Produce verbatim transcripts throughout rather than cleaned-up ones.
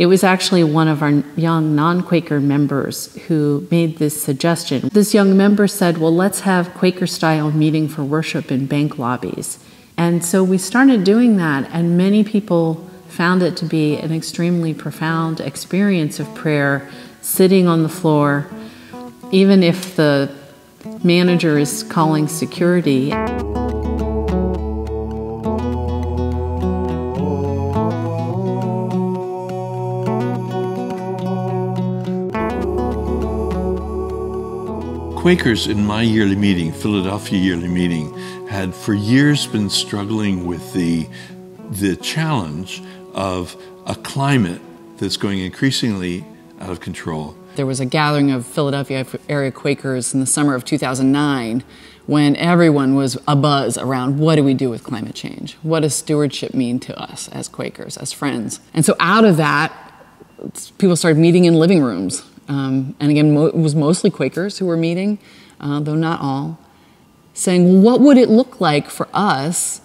It was actually one of our young non-Quaker members who made this suggestion. This young member said, well, let's have Quaker-style meeting for worship in bank lobbies. And so we started doing that, and many people found it to be an extremely profound experience of prayer, sitting on the floor, even if the manager is calling security. Quakers in my yearly meeting, Philadelphia Yearly Meeting, had for years been struggling with the, the challenge of a climate that's going increasingly out of control. There was a gathering of Philadelphia area Quakers in the summer of two thousand nine when everyone was abuzz around, what do we do with climate change? What does stewardship mean to us as Quakers, as friends? And so out of that, people started meeting in living rooms. Um, and again, mo it was mostly Quakers who were meeting, uh, though not all, saying, what would it look like for us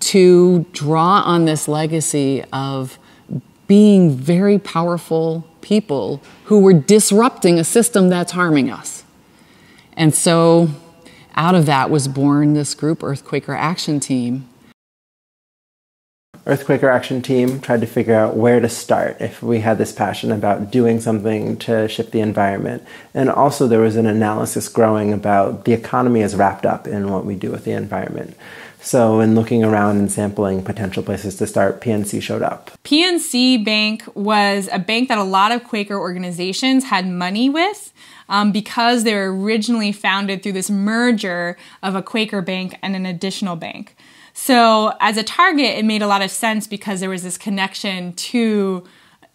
to draw on this legacy of being very powerful people who were disrupting a system that's harming us? And so out of that was born this group, Earth Quaker Action Team. Earth Quaker Action Team tried to figure out where to start if we had this passion about doing something to shift the environment. And also there was an analysis growing about the economy is wrapped up in what we do with the environment. So in looking around and sampling potential places to start, P N C showed up. P N C Bank was a bank that a lot of Quaker organizations had money with um, because they were originally founded through this merger of a Quaker bank and an additional bank. So as a target, it made a lot of sense because there was this connection to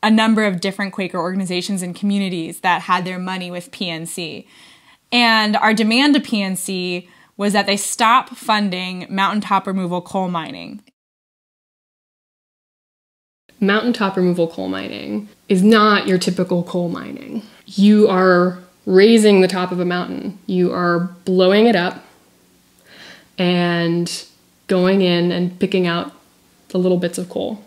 a number of different Quaker organizations and communities that had their money with P N C. And our demand to P N C was that they stop funding mountaintop removal coal mining. Mountaintop removal coal mining is not your typical coal mining. You are raising the top of a mountain. You are blowing it up and going in and picking out the little bits of coal.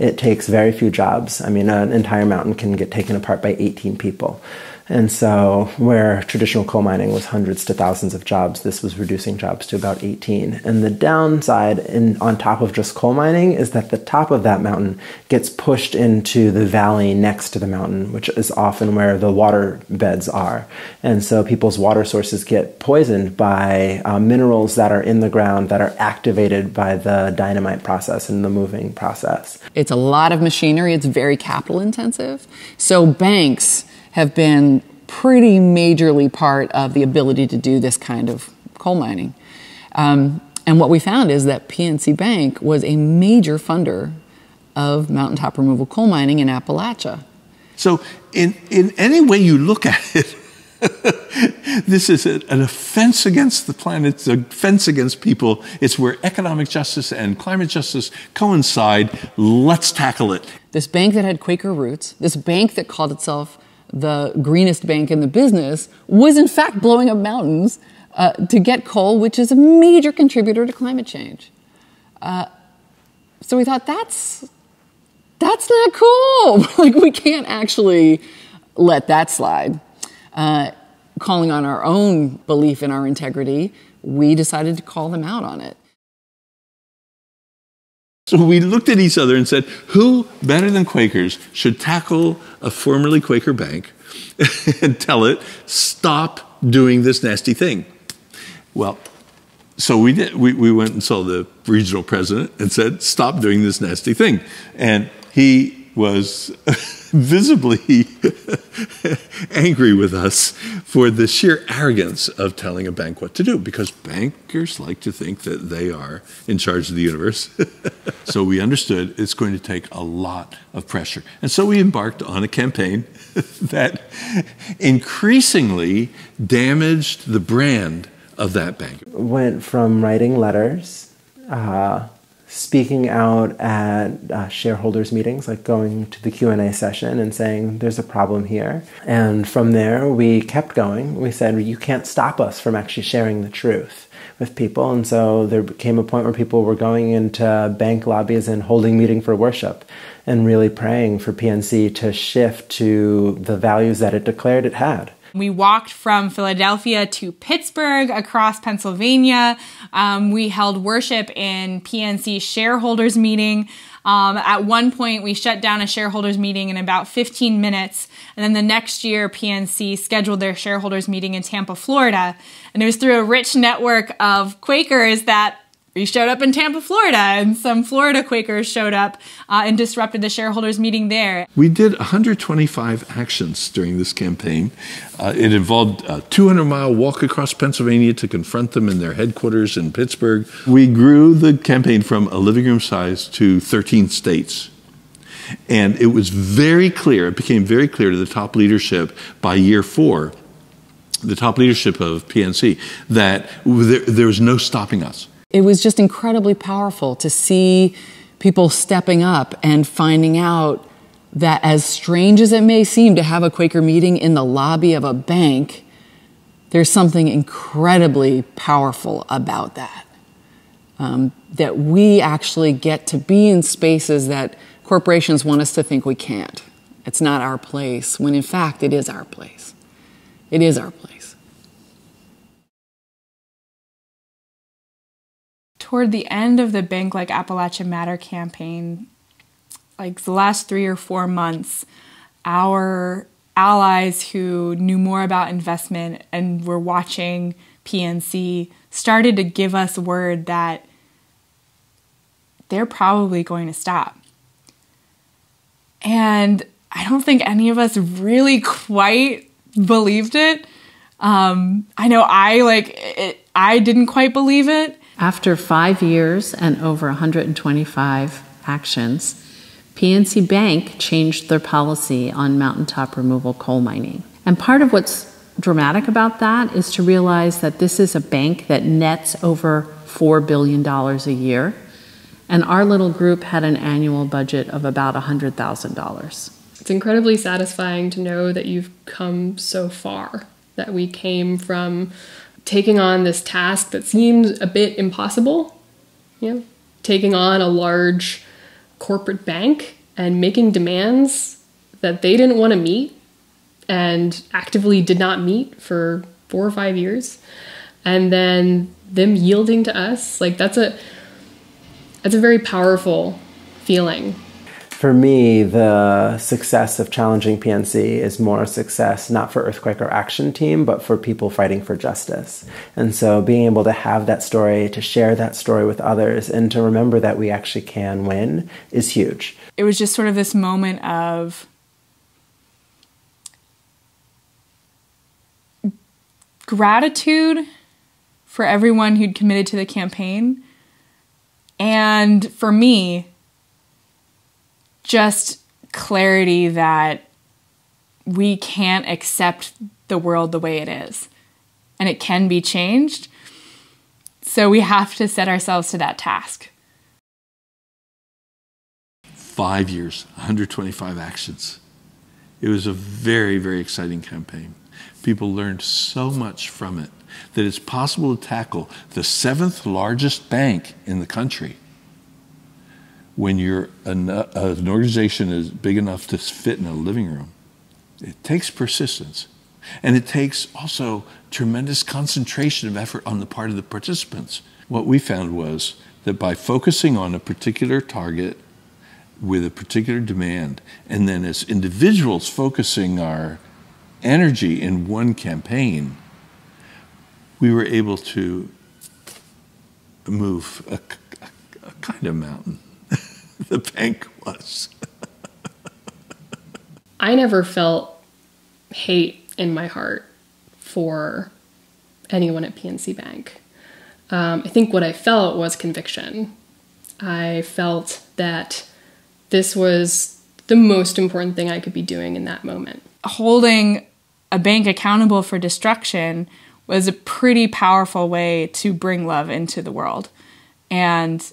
It takes very few jobs. I mean, an entire mountain can get taken apart by eighteen people. And so where traditional coal mining was hundreds to thousands of jobs, this was reducing jobs to about eighteen. And the downside in, on top of just coal mining is that the top of that mountain gets pushed into the valley next to the mountain, which is often where the water beds are. And so people's water sources get poisoned by uh, minerals that are in the ground that are activated by the dynamite process and the moving process. It's a lot of machinery. It's very capital intensive. So banks have been pretty majorly part of the ability to do this kind of coal mining. Um, and what we found is that P N C Bank was a major funder of mountaintop removal coal mining in Appalachia. So in, in any way you look at it, this is a, an offense against the planet, it's an offense against people. It's where economic justice and climate justice coincide. Let's tackle it. This bank that had Quaker roots, this bank that called itself the greenest bank in the business, was in fact blowing up mountains uh, to get coal, which is a major contributor to climate change. Uh, so we thought, that's, that's not cool. Like, we can't actually let that slide. Uh, calling on our own belief in our integrity, we decided to call them out on it. So we looked at each other and said, who better than Quakers should tackle a formerly Quaker bank and tell it, stop doing this nasty thing? Well, so we did. We, we went and saw the regional president and said, stop doing this nasty thing. And he was visibly angry with us for the sheer arrogance of telling a bank what to do, because bankers like to think that they are in charge of the universe. So we understood it's going to take a lot of pressure. And so we embarked on a campaign that increasingly damaged the brand of that bank. Went from writing letters, uh, speaking out at uh, shareholders meetings, like going to the Q and A session and saying, there's a problem here. And from there, we kept going. We said, you can't stop us from actually sharing the truth with people. And so there came a point where people were going into bank lobbies and holding meeting for worship and really praying for P N C to shift to the values that it declared it had. We walked from Philadelphia to Pittsburgh, across Pennsylvania. Um, we held worship in P N C shareholders meeting. Um, at one point, we shut down a shareholders meeting in about fifteen minutes. And then the next year, P N C scheduled their shareholders meeting in Tampa, Florida. And it was through a rich network of Quakers that we showed up in Tampa, Florida, and some Florida Quakers showed up uh, and disrupted the shareholders meeting there. We did one hundred twenty-five actions during this campaign. Uh, it involved a two hundred mile walk across Pennsylvania to confront them in their headquarters in Pittsburgh. We grew the campaign from a living room size to thirteen states. And it was very clear, it became very clear to the top leadership by year four, the top leadership of P N C, that there, there was no stopping us. It was just incredibly powerful to see people stepping up and finding out that, as strange as it may seem to have a Quaker meeting in the lobby of a bank, there's something incredibly powerful about that. Um, that we actually get to be in spaces that corporations want us to think we can't. It's not our place, when in fact it is our place. It is our place. Toward the end of the Bank Like Appalachia Matter campaign, like the last three or four months, our allies who knew more about investment and were watching P N C started to give us word that they're probably going to stop. And I don't think any of us really quite believed it. Um, I know I, like, it, I didn't quite believe it. After five years and over one hundred twenty-five actions, P N C Bank changed their policy on mountaintop removal coal mining. And part of what's dramatic about that is to realize that this is a bank that nets over four billion dollars a year, and our little group had an annual budget of about one hundred thousand dollars. It's incredibly satisfying to know that you've come so far, that we came from taking on this task that seems a bit impossible, you know, taking on a large corporate bank and making demands that they didn't want to meet and actively did not meet for four or five years, and then them yielding to us. Like, that's a that's a very powerful feeling. For me, the success of challenging P N C is more a success not for Earth Quaker Action Team, but for people fighting for justice. And so being able to have that story, to share that story with others, and to remember that we actually can win is huge. It was just sort of this moment of gratitude for everyone who'd committed to the campaign. And for me, just clarity that we can't accept the world the way it is, and it can be changed. So we have to set ourselves to that task. Five years, one hundred twenty-five actions. It was a very, very exciting campaign. People learned so much from it that it's possible to tackle the seventh largest bank in the country when you're an, uh, an organization is big enough to fit in a living room. It takes persistence. And it takes also tremendous concentration of effort on the part of the participants. What we found was that by focusing on a particular target with a particular demand, and then as individuals focusing our energy in one campaign, we were able to move a, a, a kind of mountain. The bank was. I never felt hate in my heart for anyone at P N C Bank. Um, I think what I felt was conviction. I felt that this was the most important thing I could be doing in that moment. Holding a bank accountable for destruction was a pretty powerful way to bring love into the world. And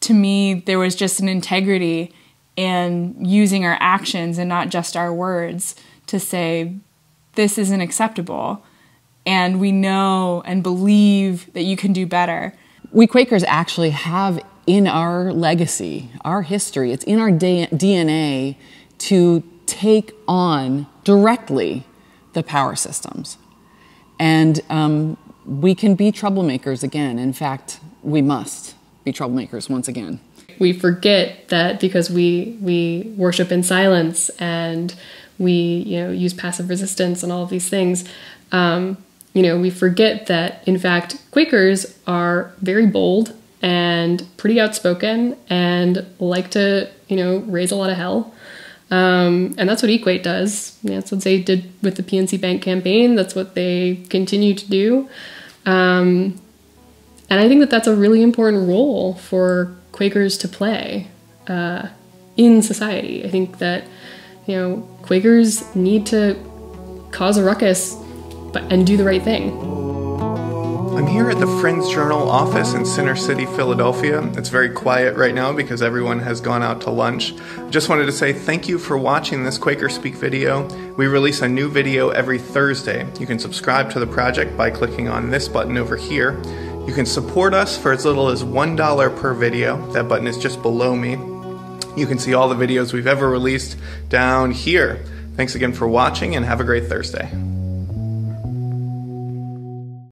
to me, there was just an integrity in using our actions and not just our words to say, this isn't acceptable. And we know and believe that you can do better. We Quakers actually have in our legacy, our history, it's in our D N A to take on directly the power systems. And um, we can be troublemakers again. In fact, we must be troublemakers once again. We forget that because we, we worship in silence and we you know, use passive resistance and all of these things. Um, you know, we forget that, in fact, Quakers are very bold and pretty outspoken and like to, you know, raise a lot of hell. Um, and that's what Equate does. That's what they did with the P N C Bank campaign. That's what they continue to do. Um, and I think that that's a really important role for Quakers to play uh, in society. I think that, you know, Quakers need to cause a ruckus but, and do the right thing. I'm here at the Friends Journal office in Center City, Philadelphia. It's very quiet right now because everyone has gone out to lunch. Just wanted to say thank you for watching this Quaker Speak video. We release a new video every Thursday. You can subscribe to the project by clicking on this button over here. You can support us for as little as one dollar per video. That button is just below me. You can see all the videos we've ever released down here. Thanks again for watching and have a great Thursday.